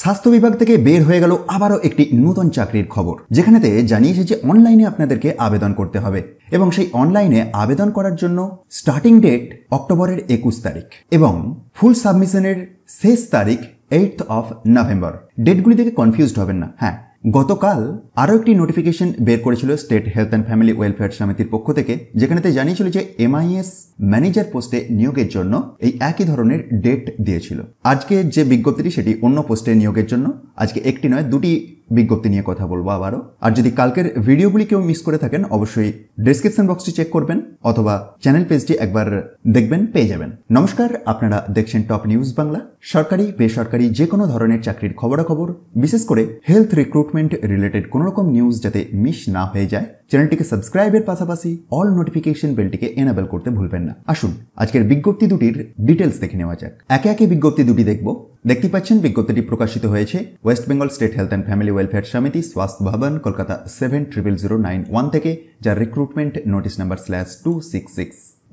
स्वास्थ्य विभाग থেকে বের হয়ে গেল আবারো একটি নতুন চাকরির খবর যেখানেতে জানিয়েছে যে অনলাইনে আপনাদেরকে আবেদন করতে হবে এবং সেই অনলাইনে আবেদন করার জন্য স্টার্টিং ডেট অক্টোবরের 21 তারিখ এবং ফুল সাবমিশনের শেষ তারিখ 8th অফ নভেম্বর ডেটগুলি থেকে কনফিউজড হবেন না হ্যাঁ গতকাল আরো একটি নোটিফিকেশন বের করেছিল state health and family welfare সমিতির পক্ষ থেকে যেখানেতে জানিয়েছিল যে এমআইএস ম্যানেজার পোস্টে নিয়োগের জন্য এই একই ধরনের ডেট দিয়েছিল আজকে যে বিজ্ঞপ্তিটি সেটি অন্য পোস্টে নিয়োগের জন্য আজকে একটি নয় দুটি বিজ্ঞপ্তি নিয়ে কথা বলবো আবারো আর যদি কালকের ভিডিওগুলি কেউ মিস করে থাকেন অবশ্যই ডেসক্রিপশন বক্সটি চেক করবেন অথবা চ্যানেল পেজটি একবার দেখবেন পেয়ে যাবেন নমস্কার আপনারা দেখছেন টপ নিউজ বাংলা সরকারি বেসরকারি যে কোনো ধরনের চাকরির খবরাখবর বিশেষ করে হেলথ রিক্রুটমেন্ট রিলেটেড কোন রকম নিউজ যাতে মিস না হয়ে যায় চ্যানেলটিকে সাবস্ক্রাইবের পাশাপাশি অল নোটিফিকেশন বেলটিকে এনেবল করতে ভুলবেন না আসুন আজকের বিজ্ঞপ্তি দুটির ডিটেলস দেখে নেওয়া যাক একে একে বিজ্ঞপ্তি দুটি দেখব দেখতে পাচ্ছেন বিজ্ঞপ্তিটি প্রকাশিত হয়েছে West Bengal state health and family welfare সমিতি স্বাস্থ্য ভবন কলকাতা 700091 থেকে যার রিক্রুটমেন্ট নোটিশ নাম্বার /266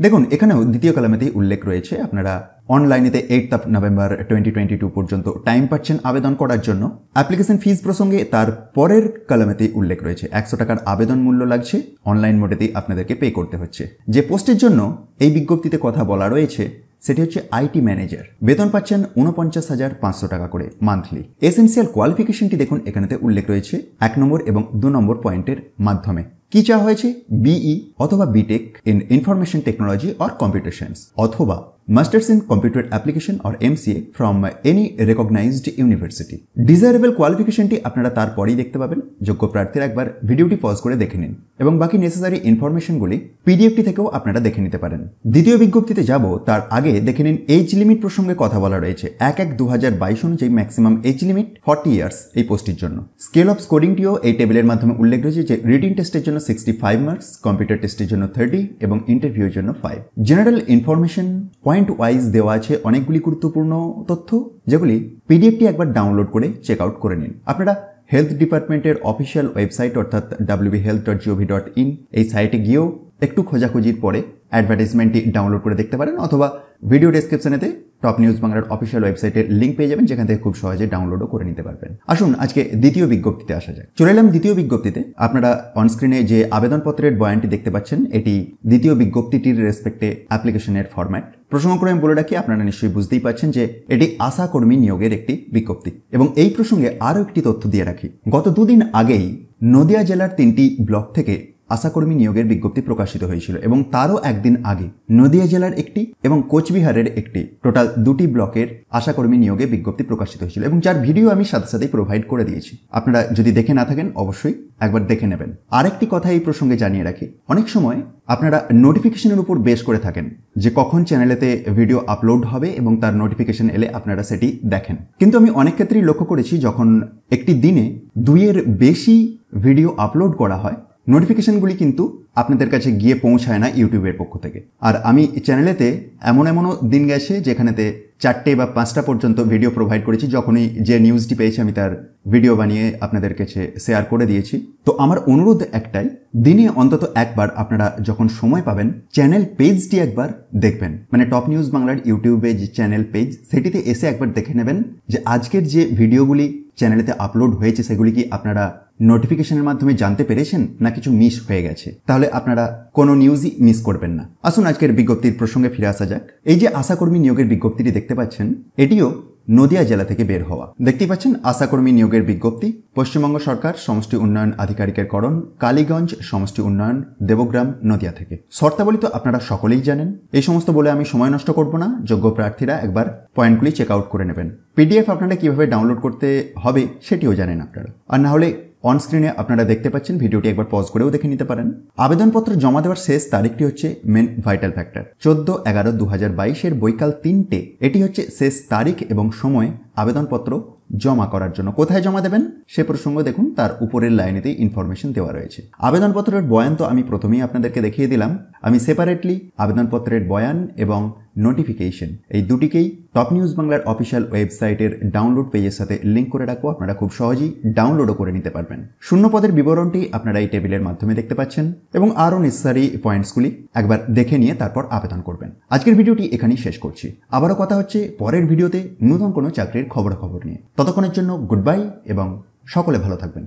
দেখুন এখানেও দ্বিতীয় কলামেতেই উল্লেখ রয়েছে আপনারা অনলাইনেতে 8th অফ নভেম্বর 2022 পর্যন্ত টাইম পাচ্ছেন আবেদন করার জন্য অ্যাপ্লিকেশন ফিজ প্রসঙ্গে তার পরের কলামেতেই উল্লেখ রয়েছে 100 টাকার আবেদন মূল্য লাগছে অনলাইন মোডেতেই আপনাদেরকে পে করতে হচ্ছে যে পোস্টের জন্য এই বিজ্ঞপ্তিতে কথা বলা রয়েছে সেটি হচ্ছে আইটি ম্যানেজার বেতন পাচ্ছেন ৪৯,৫০০ টাকা করে মান্থলি এসেন্সিয়াল কোয়ালিফিকেশনটি দেখুন এখানেতে উল্লেখ রয়েছে ১ নম্বর এবং ২ নম্বর পয়েন্টের মাধ্যমে কি চাওয়া হয়েছে বিই অথবা BTech in information technology or computer science অথবা masters in computer application or MCA from any recognized university desirable কোয়ালিফিকেশনটি আপনারা তারপরেই দেখতে পাবেন যোগ্য প্রার্থীরা একবার ভিডিওটি পজ করে দেখে নিন এবং বাকি নেসেসারি ইনফরমেশনগুলি পিডিএফটি থেকেও আপনারা দেখে নিতে পারেন দ্বিতীয় বিজ্ঞপ্তিতে যাব তার আগে দেখে নিন এজ লিমিট প্রসঙ্গে কথা বলা রয়েছে 1/1/2022 অনুযায়ী ম্যাক্সিমাম এজ লিমিট 40 years এই পোস্টের জন্য স্কেল অফ স্কোরিংটিও এই টেবিলের মাধ্যমে উল্লেখ রয়েছে যে রিটিং টেস্টের জন্য 65 মার্কস কম্পিউটার টেস্টের জন্য 30 এবং ইন্টারভিউর জন্য 5 জেনারেল ইনফরমেশন পয়েন্ট ওয়াইজ দেওয়া আছে অনেকগুলি গুরুত্বপূর্ণ তথ্য যেগুলি পিডিএফটি একবার ডাউনলোড করে চেক আউট করে নিন আপনারা হেলথ ডিপার্টমেন্টের অফিসিয়াল ওয়েবসাইট অর্থাৎ wbhealth.gov.in এই সাইটে গিয়েও একটু খোঁজাখুঁজির পরে অ্যাডভার্টাইজমেন্টটি ডাউনলোড করে দেখতে পারেন অথবা ভিডিও ডেসক্রিপশনেতে টপ নিউজ বাংলার অফিসিয়াল ওয়েবসাইটের লিঙ্ক পেয়ে যাবেন যেখান থেকে খুব সহজে ডাউনলোডও করে নিতে পারবেন আসুন আজকে দ্বিতীয় বিজ্ঞপ্তিতে আসা যাক চলে এলাম দ্বিতীয় বিজ্ঞপ্তিতে আপনারা অনস্ক্রিনে যে আবেদনপত্রের বয়ানটি দেখতে পাচ্ছেন এটি দ্বিতীয় বিজ্ঞপ্তিটির রেসপেক্টে অ্যাপ্লিকেশনের ফরম্যাট প্রসঙ্গক্রমে বলে রাখি আপনারা নিশ্চয়ই বুঝতেই পারছেন যে এটি আশা কর্মী নিয়োগের একটি বিজ্ঞপ্তি এবং এই প্রসঙ্গে আরও একটি তথ্য দিয়ে রাখি গত দুদিন আগেই নদিয়া জেলার 3টি ব্লক থেকে আশাকর্মী নিয়োগের বিজ্ঞপ্তি প্রকাশিত হয়েছিল এবং তারও একদিন আগে নদিয়া জেলার একটি এবং কোচবিহারের একটি টোটাল 2টি ব্লকের আশাকর্মী নিয়োগের বিজ্ঞপ্তি প্রকাশিত হয়েছিল এবং যার ভিডিও আমি সাথে সাথেই প্রোভাইড করে দিয়েছি আপনারা যদি দেখে না থাকেন অবশ্যই একবার দেখে নেবেন আরেকটি কথা এই প্রসঙ্গে জানিয়ে রাখি অনেক সময় আপনারা নোটিফিকেশনের উপর বেস করে থাকেন যে কখন চ্যানেলেতে ভিডিও আপলোড হবে এবং তার নোটিফিকেশন এলে আপনারা সেটি দেখেন কিন্তু আমি অনেক ক্ষেত্রেই লক্ষ্য করেছি যখন একটি দিনে 2-এর বেশি ভিডিও আপলোড করা হয় নোটিফিকেশনগুলি কিন্তু আপনাদের কাছে গিয়ে পৌঁছায় না ইউটিউবের পক্ষ থেকে আর আমি চ্যানেলেতে এমনও দিন গেছে যেখানেতে 4টে বা 5টা পর্যন্ত ভিডিও প্রোভাইড করেছি যখনই যে নিউজটি পেয়েছি আমি তার ভিডিও বানিয়ে আপনাদের কাছে শেয়ার করে দিয়েছি তো আমার অনুরোধ একটাই দিনে অন্তত একবার আপনারা যখন সময় পাবেন চ্যানেল পেজটি একবার দেখবেন মানে টপ নিউজ বাংলার ইউটিউবে যে চ্যানেল পেজ সেটিতে এসে একবার দেখে নেবেন যে আজকের যে ভিডিওগুলি চ্যানেলেতে আপলোড হয়েছে সেগুলি কি আপনারা নোটিফিকেশনের মাধ্যমে জানতে পেরেছেন না কিছু মিস হয়ে গেছে তাহলে আপনারা কোনো নিউজই মিস করবেন না আসুন আজকের বিজ্ঞপ্তির প্রসঙ্গে ফিরে আসা যাক এই যে আশাকর্মী নিয়োগের বিজ্ঞপ্তিটি দেখতে পাচ্ছেন এটিও নদিয়া জেলা থেকে বের হওয়া দেখতে পাচ্ছেন আশাকর্মী নিয়োগের বিজ্ঞপ্তি পশ্চিমবঙ্গ সরকার সমষ্টি উন্নয়ন আধিকারিকের করণ কালীগঞ্জ সমষ্টি উন্নয়ন দেবগ্রাম নদিয়া থেকে শর্তাবলী তো আপনারা সকলেই জানেন এই সমস্ত বলে আমি সময় নষ্ট করব না যোগ্য প্রার্থীরা একবার পয়েন্টগুলি চেক আউট করে নেবেন পিডিএফ আপনারা কিভাবে ডাউনলোড করতে হবে সেটিও জানেন আপনারা আর না হলে অনস্ক্রিনে আপনারা দেখতে পাচ্ছেন ভিডিওটি একবার পজ করেও দেখে নিতে পারেন আবেদনপত্র জমা দেওয়ার শেষ তারিখটি হচ্ছে মেন ভাইটাল ফ্যাক্টর 14/11/2022 বৈকাল 3টে এটি হচ্ছে শেষ তারিখ এবং সময় আবেদনপত্র জমা করার জন্য কোথায় জমা দেবেন সে প্রসঙ্গ দেখুন তার উপরের লাইনেতে ইনফরমেশন দেওয়া রয়েছে আবেদনপত্রের বয়ান তো আমি প্রথমেই আপনাদেরকে দেখিয়ে দিলাম আমি সেপারেটলি আবেদনপত্রের বয়ান এবং নোটিফিকেশন এই দুটিকেই টপ নিউজ বাংলার অফিশিয়াল ওয়েবসাইটের ডাউনলোড পেজের সাথে লিংক করে রাখবো। আপনারা খুব সহজেই ডাউনলোডও করে নিতে পারবেন। শূন্য পদের বিবরণটি আপনারা এই টেবিলের মাধ্যমে দেখতে পাচ্ছেন এবং আরও নেসেসারি পয়েন্টসগুলি একবার দেখে নিয়ে তারপর আবেদন করবেন। আজকের ভিডিওটি এখানেই শেষ করছি। আবারও কথা হচ্ছে পরের ভিডিওতে নতুন কোনো চাকরির খবরাখবর নিয়ে। ততক্ষণের জন্য গুড বাই এবং সকলে ভালো থাকবেন।